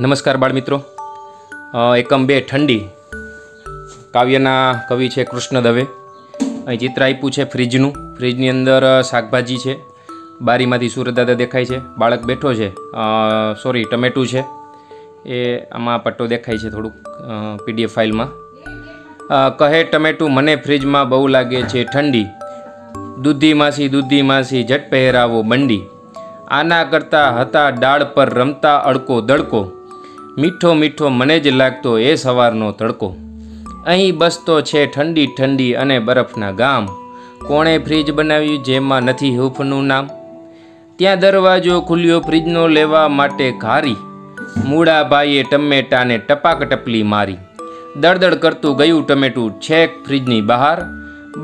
नमस्कार बाल मित्रों। एकम बे ठंडी काव्यना कवि है कृष्ण दवे। अँ चित्र आप्यू है फ्रीजनू। फ्रीजनी अंदर शाकभाजी है। बारी में सूरदादा देखाय है। बाळक बैठो है। सॉरी टमेटू है। ए आमा पट्टो देखाय है थोड़ूक पीडीएफ फाइल में। कहे टमेटू मने फ्रीज में बहु लागे है ठंडी। दूधी मासी झट पहेरावो बंडी। आना करता हता डाळ पर रमता अड़को दड़को। मीठो मीठो मने ज लागतो ए सवारनो तड़को। अहीं बसतो छे ठंडी ठंडी अने बरफना गाम। कोणे फ्रीज बनाव्यु जेमां नथी हूफनु नाम। त्यां दरवाजो खुल्यो फ्रीजनो लेवा माटे घारी। मूड़ा भाईए टमेटाने टपाक टपली मारी। दड़दड़ करतुं गयुं टमेटू छेक फ्रीजनी बहार।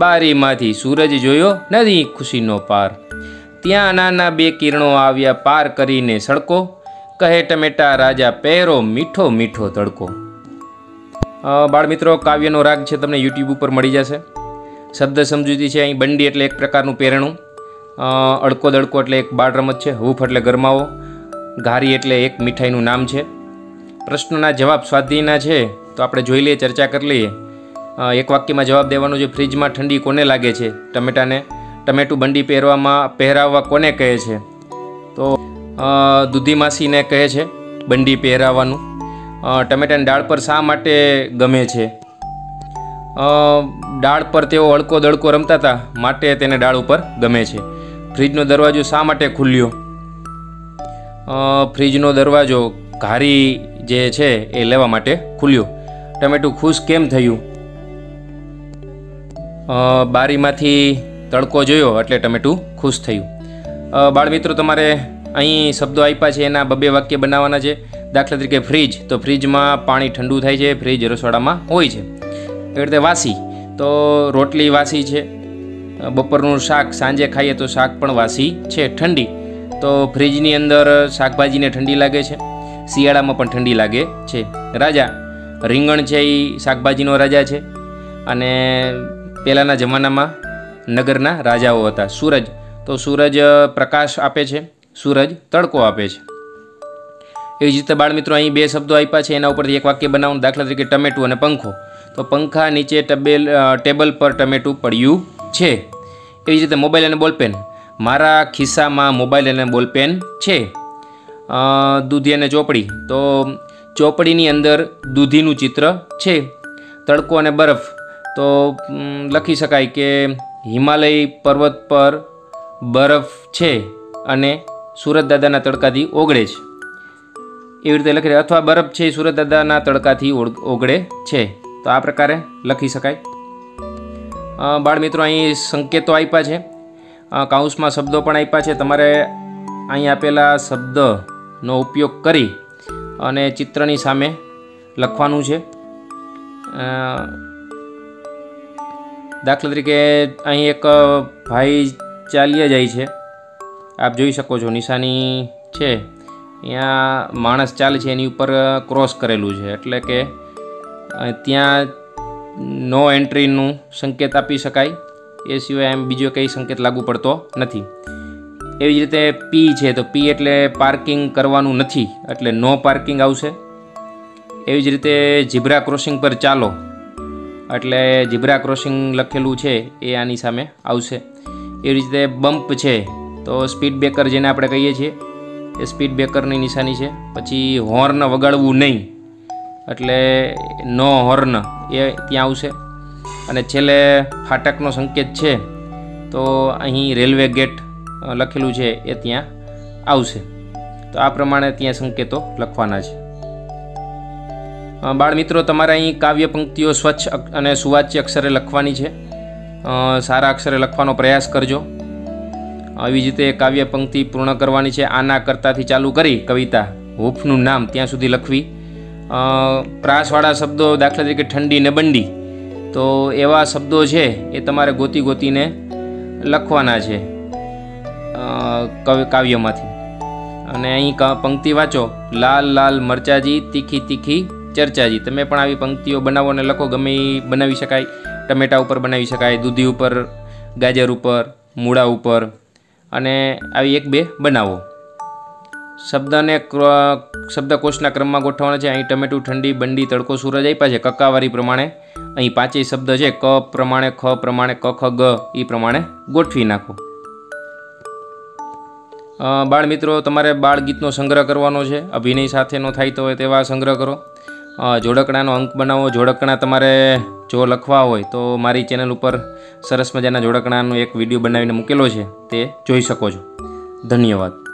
बारीमांथी सूरज जोयो नथी खुशीनो पार। त्यां नाना बे किरणो आव्या पार करीने सड़को। कहे टमेटा राजा पहेरो मीठो मीठो तड़को। बाळ मित्रों काव्यनो राग छे तमने यूट्यूब पर मळी जशे। शब्द समजूती छे। अहीं बंडी एटले एक प्रकारनुं पेरणुं। अड़को दड़को एटले एक बाळ रमत छे। हूफ एटले गरमावो। घारी एटले एक मीठाईनुं नाम छे। प्रश्नोना जवाब स्वाध्यायना छे तो आपणे जोई लईए, चर्चा करी लईए। एक वाक्यमां जवाब देवानो छे। फ्रीज में ठंडी कोने लागे छे? टमेटाने टमेटू बंडी पहेरावा कोने कहे छे? तो दूधी मासी ने कहे छे बंडी पहेरावानू। टमेटानी डाळ पर शा माटे गमे छे? डाळ पर तेओ अड़को दड़को रमता था माटे तेने डाळ उपर गमे छे। फ्रीजनो दरवाजो शा माटे खुल्यो? फ्रीजनो दरवाजो घारी जे छे ए लेवा माटे खुल्यो। टमेटू खुश केम थयुं? बारीमांथी तड़को जोयो एटले टमेटू खुश थयुं। बाळ मित्रो तमारे अहीं शब्दों आप्या छे एना बबे वाक्य बनाववाना छे। दाखला तरीके फ्रीज, तो फ्रीज में पाणी ठंडू थाय छे। फ्रीज रसोड़ा में होय छे। एवी रीते वासी, तो रोटली वासी छे। बपरनुं शाक सांजे खाईए तो शाक पण वासी छे। ठंडी, तो फ्रीजनी अंदर शाकभाजीने ठंडी लागे छे। शियाळामां पण ठंडी लागे छे। राजा, રીંગણ छे ए शाकभाजीनो राजा छे अने पहेलाना जमानामां नगरना राजाओ हता। सूरज, तो सूरज प्रकाश आपे छे। सूरज तड़को आपे छे। एवी ज रीते बाळ मित्रों अहीं बे शब्दों आप्या छे एना उपरथी एक वाक्य बनाववानुं। दाखला तरीके टमेटू अने पंखो, तो पंखा नीचे टेबल पर टमेटू पड्युं छे। एवी ज रीते मोबाइल अने बॉलपेन, मारा खिस्सामां मोबाइल अने बॉलपेन छे। दूधी अने ચોપડી, तो ચોપડીની અંદર દૂધીનું ચિત્ર છે। તડકો અને બરફ, તો લખી શકાય કે હિમાલય પર્વત પર બરફ છે અને सूरज दादाना तड़काथी ओगळे छे। एवी रीते लखी अथवा बरफ छे सूरज दादाना तड़काथी ओगळे छे। तो आ प्रकारे लखी शकाय। बाळ मित्रों अहीं संकेतो आप्या छे। काउंसमां शब्दों पण आप्या छे। तमारे अहीं आपेला शब्दनो उपयोग करी अने चित्रनी सामे लखवानुं छे। दाखला तरीके अहीं एक भाई चालीया जाय छे। आप जोई शको छो निशानी छे। त्यां माणस चाले छे एनी उपर क्रॉस करेलू छे एटले के त्यां नो एंट्री नु संकेत आपी शकाय। ए सिवाय एम बीजो कई संकेत लागू पड़तो नथी। एवी ज रीते पी छे, तो पी एटले पार्किंग करवानुं नथी एटले नो पार्किंग आवशे। एवी ज रीते जीब्रा क्रॉसिंग पर चालो एटले जीब्रा क्रॉसिंग लखेलू छे ए आनी सामे आवशे। एवी रीते बम्प छे, तो स्पीड ब्रेकर जेने आपणे कहीए छीए ए स्पीड ब्रेकरनी निशानी छे। पछी हॉर्न वगाड़वू नहीं एटले नो हॉर्न ए त्यां आवशे। अने छेल्ले फाटकनो संकेत छे, तो अहीं रेलवे गेट लखेलू छे ए त्यां आवशे। तो आ प्रमाणे त्यां संकेतो लखवाना छे। बाळ मित्रों तमारे अहीं काव्य पंक्तिओ स्वच्छ अने सुवाच्य अक्षरे लखवानी छे। सारा अक्षरे लखवानो प्रयास करजो। આવી જ રીતે કાવ્ય પંક્તિ પૂર્ણ કરવાની છે। આના કરતાથી ચાલુ કરી કવિતા હૂફનું નામ ત્યાં સુધી લખવી। પ્રાસવાળા શબ્દો, દાખલા તરીકે ઠંડી ને બંડી, તો એવા શબ્દો છે એ તમારે ગોતી ગોતીને લખવાના છે કાવ્યમાંથી। અને અહીં પંક્તિ વાંચો, લાલ લાલ મરચાજી તીખી તીખી ચર્ચાજી। તમે પણ આવી પંક્તિઓ બનાવો અને લખો। ગમે એ બનાવી શકાય। ટમેટા ઉપર બનાવી શકાય, દૂધી ઉપર, ગાજર ઉપર, મૂળા ઉપર, અને આવી એક બે બનાવો। શબ્દને શબ્દકોશના ક્રમમાં ગોઠવવાના છે। અહીં ટમેટું, ઠંડી, બંડી, તડકો, સૂરજ આપ્યા છે કક્કાવારી પ્રમાણે। અહીં પાંચેય શબ્દ છે ક પ્રમાણે, ખ પ્રમાણે, ક ખ ગ એ પ્રમાણે ગોઠવી નાખો। બાળ મિત્રો, તમારે બાળગીતનો સંગ્રહ કરવાનો છે, અભિનય સાથેનો થાય તો તેવા સંગ્રહ કરો। જોડકણાનો અંક બનાવો। જોડકણા તમારે જો લખવા હોય તો મારી ચેનલ ઉપર સરસ મજાના જોડકણાનો એક વિડીયો બનાવીને મૂકેલો છે, તે જોઈ શકો છો। ધન્યવાદ।